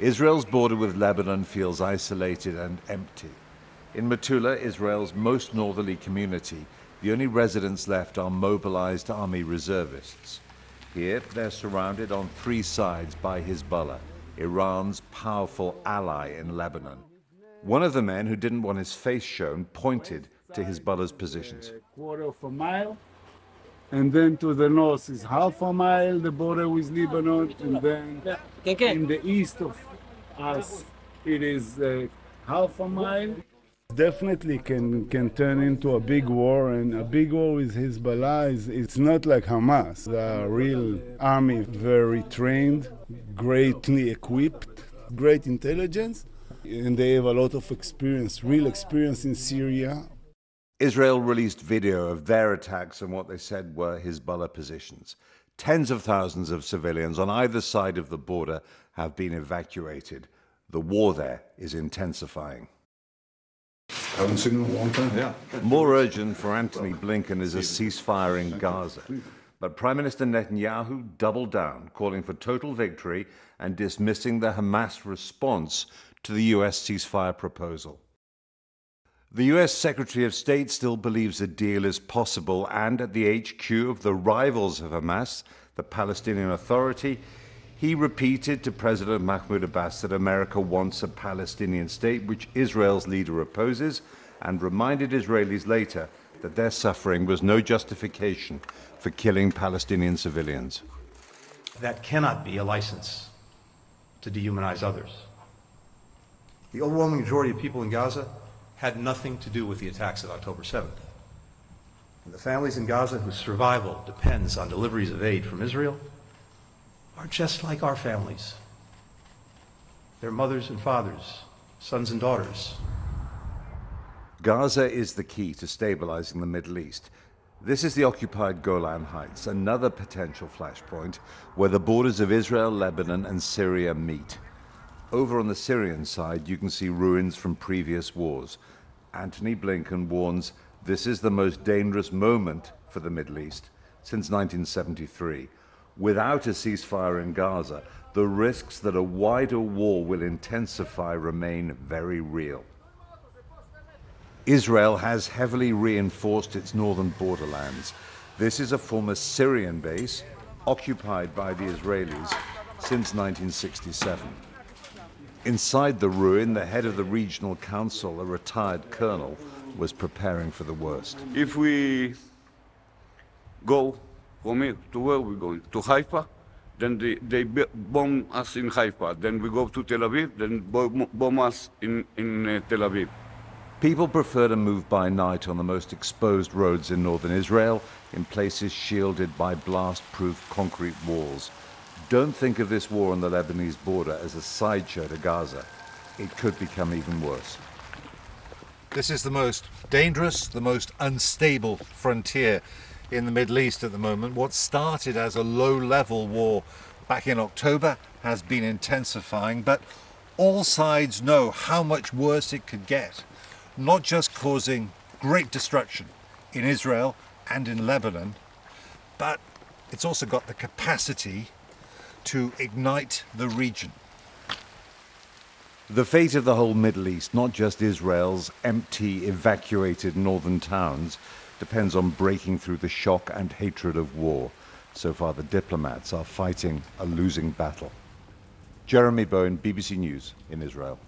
Israel's border with Lebanon feels isolated and empty. In Metula, Israel's most northerly community, the only residents left are mobilized army reservists. Here, they're surrounded on three sides by Hezbollah, Iran's powerful ally in Lebanon. One of the men who didn't want his face shown pointed to Hezbollah's positions. A quarter of a mile, and then to the north is half a mile, the border with Lebanon, and then in the east of us, it is half a mile. Definitely can turn into a big war, and a big war with Hezbollah it's not like Hamas. The real army, very trained, greatly equipped, great intelligence, and they have a lot of experience, real experience in Syria. Israel released video of their attacks and what they said were Hezbollah positions. Tens of thousands of civilians on either side of the border have been evacuated. The war there is intensifying. Haven't seen in a long time. Yeah. More urgent for Anthony Blinken is a ceasefire in Gaza. But Prime Minister Netanyahu doubled down, calling for total victory and dismissing the Hamas response to the U.S. ceasefire proposal. The U.S. Secretary of State still believes a deal is possible, and at the HQ of the rivals of Hamas, the Palestinian Authority, he repeated to President Mahmoud Abbas that America wants a Palestinian state, which Israel's leader opposes, and reminded Israelis later that their suffering was no justification for killing Palestinian civilians. That cannot be a license to dehumanize others. The overwhelming majority of people in Gaza had nothing to do with the attacks of October 7th. And the families in Gaza whose survival depends on deliveries of aid from Israel are just like our families. Their mothers and fathers, sons and daughters. Gaza is the key to stabilizing the Middle East. This is the occupied Golan Heights, another potential flashpoint where the borders of Israel, Lebanon, and Syria meet. Over on the Syrian side, you can see ruins from previous wars. Anthony Blinken warns this is the most dangerous moment for the Middle East since 1973. Without a ceasefire in Gaza, the risks that a wider war will intensify remain very real. Israel has heavily reinforced its northern borderlands. This is a former Syrian base occupied by the Israelis since 1967. Inside the ruin, the head of the regional council, a retired colonel, was preparing for the worst. If we go from here to where we're going, to Haifa, then they bomb us in Haifa. Then we go to Tel Aviv, then bomb us in Tel Aviv. People prefer to move by night on the most exposed roads in northern Israel, in places shielded by blast-proof concrete walls. Don't think of this war on the Lebanese border as a sideshow to Gaza. It could become even worse. This is the most dangerous, the most unstable frontier in the Middle East at the moment. What started as a low-level war back in October has been intensifying, but all sides know how much worse it could get, not just causing great destruction in Israel and in Lebanon, but it's also got the capacity to ignite the region. The fate of the whole Middle East, not just Israel's empty, evacuated northern towns, depends on breaking through the shock and hatred of war. So far, the diplomats are fighting a losing battle. Jeremy Bowen, BBC News in Israel.